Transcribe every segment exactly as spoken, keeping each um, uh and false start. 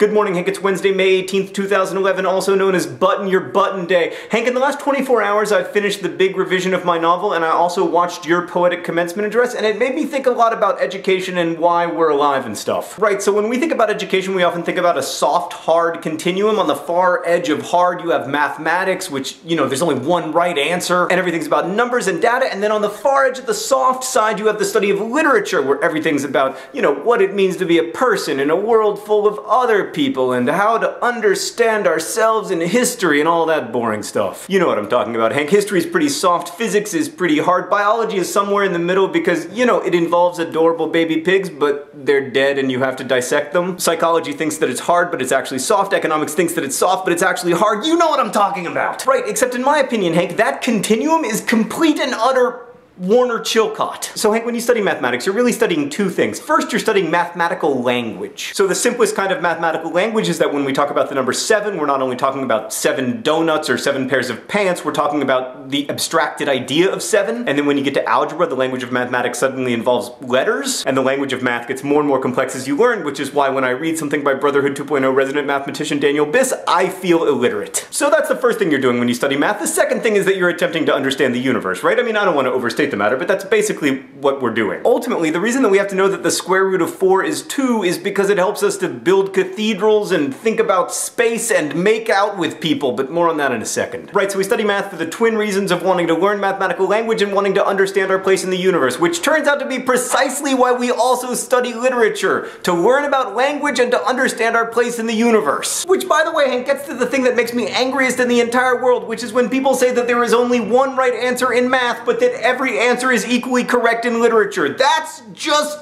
Good morning, Hank. It's Wednesday, May eighteenth, two thousand eleven, also known as Button Your Button Day. Hank, in the last twenty-four hours, I've finished the big revision of my novel, and I also watched your poetic commencement address, and it made me think a lot about education and why we're alive and stuff. Right, so when we think about education, we often think about a soft, hard continuum. On the far edge of hard, you have mathematics, which, you know, there's only one right answer, and everything's about numbers and data, and then on the far edge of the soft side, you have the study of literature, where everything's about, you know, what it means to be a person in a world full of other people and how to understand ourselves in history and all that boring stuff. You know what I'm talking about, Hank. History is pretty soft, physics is pretty hard, biology is somewhere in the middle because, you know, it involves adorable baby pigs, but they're dead and you have to dissect them. Psychology thinks that it's hard, but it's actually soft. Economics thinks that it's soft, but it's actually hard. You know what I'm talking about. Right, except in my opinion, Hank, that continuum is complete and utter Warner Chilcott. So Hank, when you study mathematics, you're really studying two things. First, you're studying mathematical language. So the simplest kind of mathematical language is that when we talk about the number seven, we're not only talking about seven donuts or seven pairs of pants, we're talking about the abstracted idea of seven. And then when you get to algebra, the language of mathematics suddenly involves letters, and the language of math gets more and more complex as you learn, which is why when I read something by Brotherhood two point oh resident mathematician Daniel Biss, I feel illiterate. So that's the first thing you're doing when you study math. The second thing is that you're attempting to understand the universe, right? I mean, I don't want to overstate the matter, but that's basically what we're doing. Ultimately, the reason that we have to know that the square root of four is two is because it helps us to build cathedrals and think about space and make out with people, but more on that in a second. Right, so we study math for the twin reasons of wanting to learn mathematical language and wanting to understand our place in the universe, which turns out to be precisely why we also study literature, to learn about language and to understand our place in the universe. Which, by the way, Hank, gets to the thing that makes me angriest in the entire world, which is when people say that there is only one right answer in math, but that every answer is equally correct in literature. That's just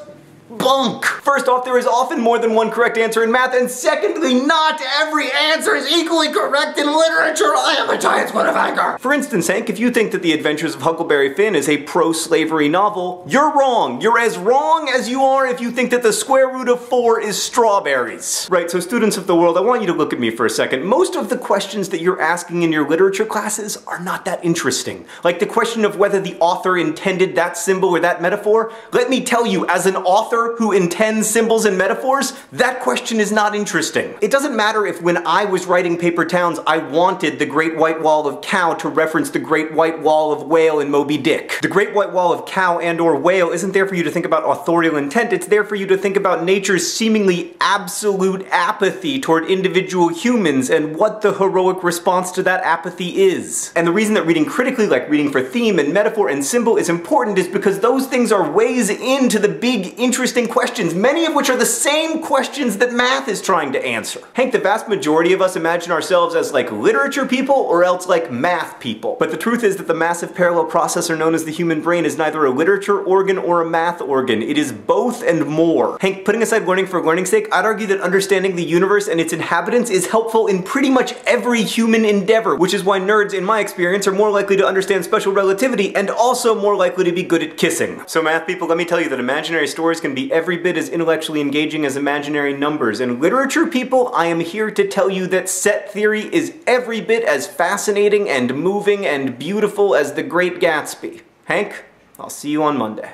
bunk. First off, there is often more than one correct answer in math, and secondly, not every answer is equally correct in literature. I am a giant squid of anger. For instance, Hank, if you think that The Adventures of Huckleberry Finn is a pro-slavery novel, you're wrong. You're as wrong as you are if you think that the square root of four is strawberries. Right, so students of the world, I want you to look at me for a second. Most of the questions that you're asking in your literature classes are not that interesting. Like the question of whether the author intended that symbol or that metaphor. Let me tell you, as an author who intends symbols and metaphors, that question is not interesting. It doesn't matter if when I was writing Paper Towns, I wanted the Great White Wall of Cow to reference the Great White Wall of Whale in Moby Dick. The Great White Wall of Cow and or Whale isn't there for you to think about authorial intent, it's there for you to think about nature's seemingly absolute apathy toward individual humans and what the heroic response to that apathy is. And the reason that reading critically, like reading for theme and metaphor and symbol, is important is because those things are ways into the big, interesting questions, many of which are the same questions that math is trying to answer. Hank, the vast majority of us imagine ourselves as like literature people or else like math people. But the truth is that the massive parallel processor known as the human brain is neither a literature organ or a math organ. It is both and more. Hank, putting aside learning for learning's sake, I'd argue that understanding the universe and its inhabitants is helpful in pretty much every human endeavor, which is why nerds, in my experience, are more likely to understand special relativity and also more likely to be good at kissing. So math people, let me tell you that imaginary stories can be every bit as intellectually engaging as imaginary numbers. And literature people, I am here to tell you that set theory is every bit as fascinating and moving and beautiful as The Great Gatsby. Hank, I'll see you on Monday.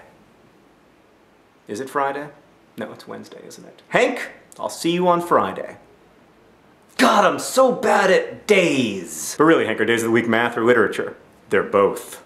Is it Friday? No, it's Wednesday, isn't it? Hank, I'll see you on Friday. God, I'm so bad at days! But really, Hank, are days of the week math or literature? They're both.